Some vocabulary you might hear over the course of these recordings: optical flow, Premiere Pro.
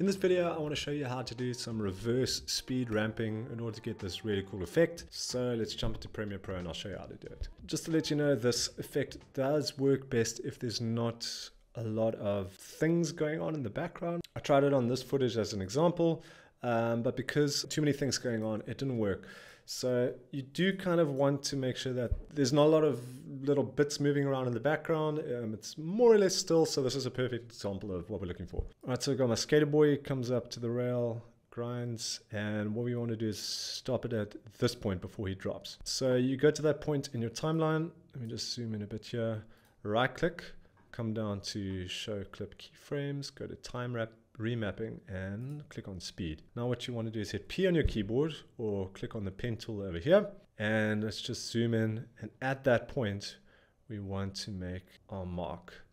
In this video, I want to show you how to do some reverse speed ramping in order to get this really cool effect. So let's jump into Premiere Pro and I'll show you how to do it. Just to let you know, this effect does work best if there's not a lot of things going on in the background. I tried it on this footage as an example, but because too many things going on, it didn't work. So you do kind of want to make sure that there's not a lot of little bits moving around in the background. It's more or less still, so this is a perfect example of what we're looking for. All right, so I've got my skater boy, comes up to the rail, grinds, and what we want to do is stop it at this point before he drops. So you go to that point in your timeline. Let me just zoom in a bit here. Right click, come down to show clip keyframes, go to time wrap, remapping, and click on speed. Now what you want to do is hit P on your keyboard or click on the pen tool over here, and let's just zoom in, and at that point we want to make our mark.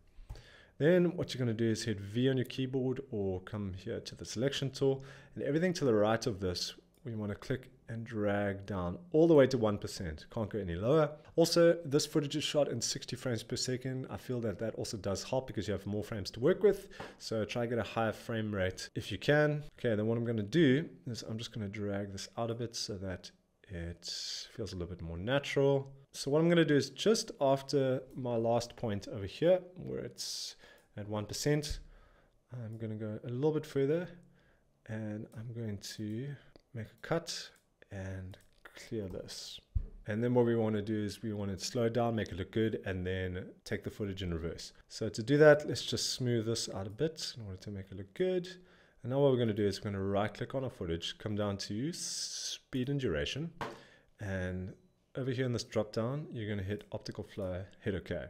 Then what you're going to do is hit V on your keyboard or come here to the selection tool, and everything to the right of this we want to click and drag down all the way to 1%. Can't go any lower. Also, this footage is shot in 60 frames per second. I feel that that also does help because you have more frames to work with. So try to get a higher frame rate if you can. Okay, then what I'm going to do is I'm just going to drag this out a bit so that it feels a little bit more natural. So what I'm going to do is just after my last point over here, where it's at 1%, I'm going to go a little bit further and I'm going to make a cut and clear this. And then what we want to do is we want to slow it down, make it look good, and then take the footage in reverse. So to do that, let's just smooth this out a bit in order to make it look good. And now what we're going to do is we're going to right click on our footage, come down to speed and duration, and over here in this drop down you're going to hit optical flow, hit OK.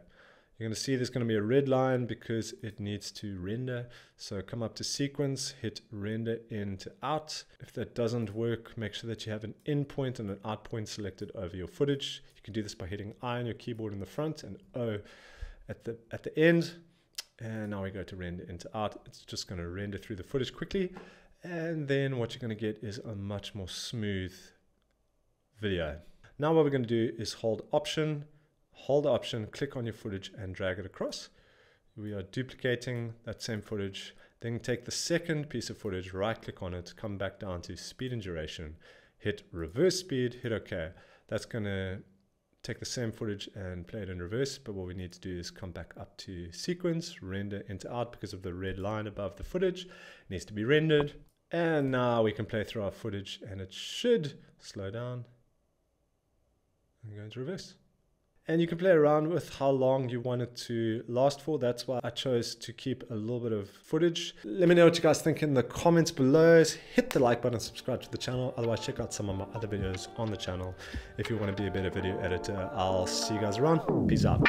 You're going to see there's going to be a red line because it needs to render. So come up to sequence, hit render in to out. If that doesn't work, make sure that you have an in point and an out point selected over your footage. You can do this by hitting I on your keyboard in the front and O at the end. And now we go to render in to out. It's just going to render through the footage quickly. And then what you're going to get is a much more smooth video. Now what we're going to do is hold option, click on your footage and drag it across. We are duplicating that same footage. Then take the second piece of footage, right click on it, come back down to speed and duration, hit reverse speed, hit OK. That's going to take the same footage and play it in reverse, but what we need to do is come back up to sequence, render into out because of the red line above the footage. It needs to be rendered. And now we can play through our footage and it should slow down and go into reverse. And you can play around with how long you want it to last for. That's why I chose to keep a little bit of footage. Let me know what you guys think in the comments below. Hit the like button, subscribe to the channel. Otherwise, check out some of my other videos on the channel. If you want to be a better video editor, I'll see you guys around. Peace out.